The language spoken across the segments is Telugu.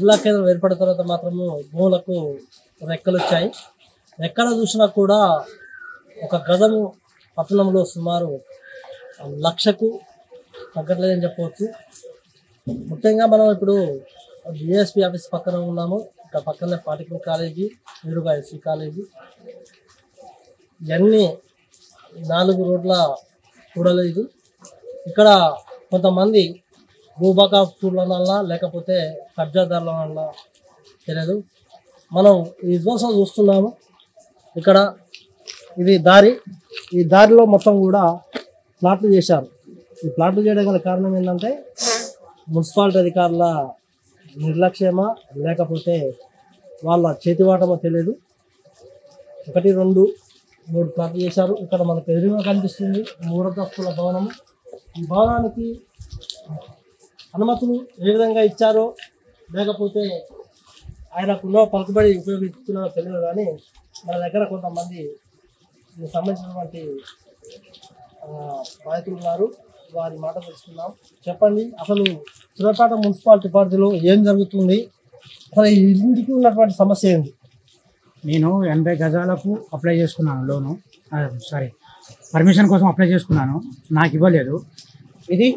జిల్లా కేంద్రం ఏర్పడిన తర్వాత మాత్రము భూములకు రెక్కలు వచ్చాయి. రెక్కలు చూసినా కూడా ఒక గజము పట్టణంలో సుమారు 1,00,000కు తగ్గట్లేదని చెప్పవచ్చు. ముఖ్యంగా మనం ఇప్పుడు డిఎస్పీ ఆఫీస్ పక్కన ఉన్నాము, ఇక్కడ పక్కనే పాలిటెక్నిక్ కాలేజీ, ఎదురుగా ఎస్సీ కాలేజీ, ఇవన్నీ 4 రోడ్ల కూడలు. ఇది ఇక్కడ కొంతమంది భూభాగస్తుల వల్ల లేకపోతే కబ్జాదారుల వల్ల తెలియదు. మనం ఈ దోసం చూస్తున్నాము. ఇక్కడ ఇది దారి, ఈ దారిలో మొత్తం కూడా ప్లాట్లు చేశారు. ఈ ప్లాట్లు చేయడం గల కారణం ఏంటంటే మున్సిపాలిటీ అధికారుల నిర్లక్ష్యమా లేకపోతే వాళ్ళ చేతివాటమో తెలియదు. 1, 2, 3 ప్లాట్లు చేశారు. ఇక్కడ మనకు ఎదురుగా కనిపిస్తుంది 3వ తస్తుల భవనము. ఈ భవనానికి అనుమతులు ఏ విధంగా ఇచ్చారో లేకపోతే ఆయనకున్న పలుకుబడి ఉపయోగిస్తున్నారో తెలియదు. కానీ మన దగ్గర కొంతమంది సంబంధించినటువంటి బాధితులు ఉన్నారు, వారి మాట తెలుసుకున్నాం. చెప్పండి, అసలు చిరపేట మున్సిపాలిటీ పరిధిలో ఏం జరుగుతుంది, అసలు ఇంటికి ఉన్నటువంటి సమస్య ఏంది? నేను 80 గజాలకు అప్లై చేసుకున్నాను, పర్మిషన్ కోసం అప్లై చేసుకున్నాను, నాకు ఇవ్వలేదు. ఇది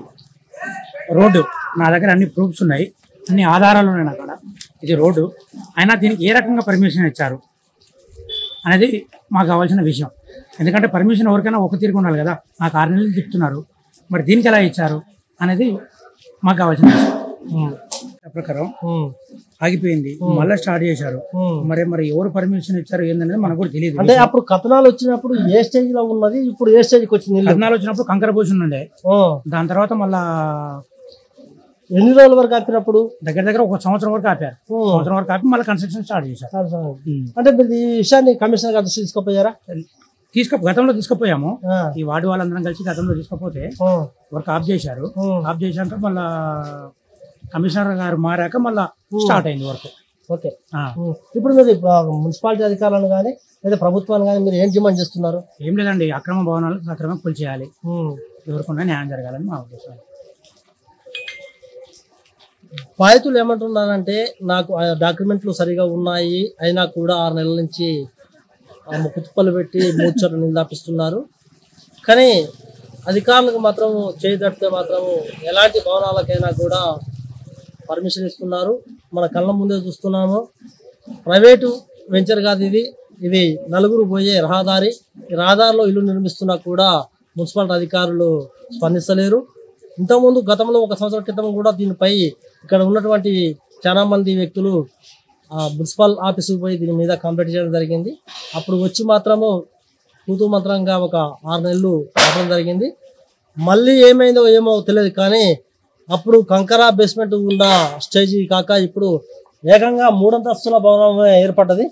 రోడ్డు, నా దగ్గర అన్ని ప్రూఫ్స్ ఉన్నాయి, అన్ని ఆధారాలు ఉన్నాయి నా కాడ. ఇది రోడ్డు అయినా దీనికి ఏ రకంగా పర్మిషన్ ఇచ్చారు అనేది మాకు కావాల్సిన విషయం. ఎందుకంటే పర్మిషన్ ఎవరికైనా ఒక తీరుకు ఉండాలి కదా, నాకు 6 నెలలు చెప్తున్నారు, మరి దీనికి ఎలా ఇచ్చారు అనేది మాకు కావాల్సిన విషయం. ప్రకారం ఆగిపోయింది, మళ్ళీ స్టార్ట్ చేశారు. మరి ఎవరు పర్మిషన్ ఇచ్చారు ఏందనేది మనకు కూడా తెలియదు. అంటే అప్పుడు కథనాలు వచ్చినప్పుడు ఏ స్టేజ్ లో ఉన్నది, ఇప్పుడు ఏ స్టేజ్కి వచ్చింది? కథనాలు వచ్చినప్పుడు కంకర పోషన్ ఉండే, దాని తర్వాత మళ్ళా ఎన్ని రోజుల వరకు ఆపినప్పుడు దగ్గర దగ్గర 1 సంవత్సరం వరకు ఆపారు. 1 సంవత్సరం వరకు ఆపి మళ్ళీ కన్స్ట్రక్షన్ స్టార్ట్ చేశారు. అంటే ఈ విషయాన్ని కమిషనర్ గారు తీసుకుపోయారా? గతంలో తీసుకుపోయాము, ఈ వార్డు వాళ్ళందరం కలిసి గతంలో తీసుకుపోతే వర్క్ ఆఫ్ చేశారు. ఆఫ్ చేశాక మళ్ళా కమిషనర్ గారు మారాక మళ్ళీ స్టార్ట్ అయింది వర్క్. ఓకే, ఇప్పుడు మీరు మున్సిపాలిటీ అధికారులను కానీ లేదా ప్రభుత్వాన్ని కానీ మీరు ఏం డిమాండ్ చేస్తున్నారు? ఏం లేదండి, అక్రమ భవనాలు సక్రమంగా కూల్చేయాలి, ఎవరికన్నా న్యాయం జరగాలని మా ఉద్దేశం. బాధితులు ఏమంటున్నారంటే నాకు డాక్యుమెంట్లు సరిగా ఉన్నాయి, అయినా కూడా 6 నెలల నుంచి కుప్పలు పెట్టి మూర్చలు నిలదాపిస్తున్నారు. కానీ అధికారులకు మాత్రం చేయి తడితే మాత్రం ఎలాంటి భవనాలకైనా కూడా పర్మిషన్ ఇస్తున్నారు. మన కళ్ళ ముందే చూస్తున్నాము, ప్రైవేటు వెంచర్ కాదు ఇది, ఇది 4 పోయే రహదారి. ఈ రహదారిలో ఇల్లు నిర్మిస్తున్నా కూడా మున్సిపాలిటీ అధికారులు స్పందించలేరు. ఇంతకుముందు గతంలో 1 సంవత్సరం క్రితం కూడా దీనిపై ఇక్కడ ఉన్నటువంటి చాలా మంది వ్యక్తులు మున్సిపల్ ఆఫీసుకు పోయి దీని మీద కంప్లైంట్ చేయడం జరిగింది. అప్పుడు వచ్చి మాత్రము కూతు మంత్రంగా ఒక 6 నెలలు రావడం జరిగింది. మళ్ళీ ఏమైందో ఏమో తెలియదు, కానీ అప్పుడు కంకర బేస్మెంట్ ఉన్న స్టేజీ కాక ఇప్పుడు ఏకంగా 3వ తస్తుల భవనం ఏర్పడ్డది.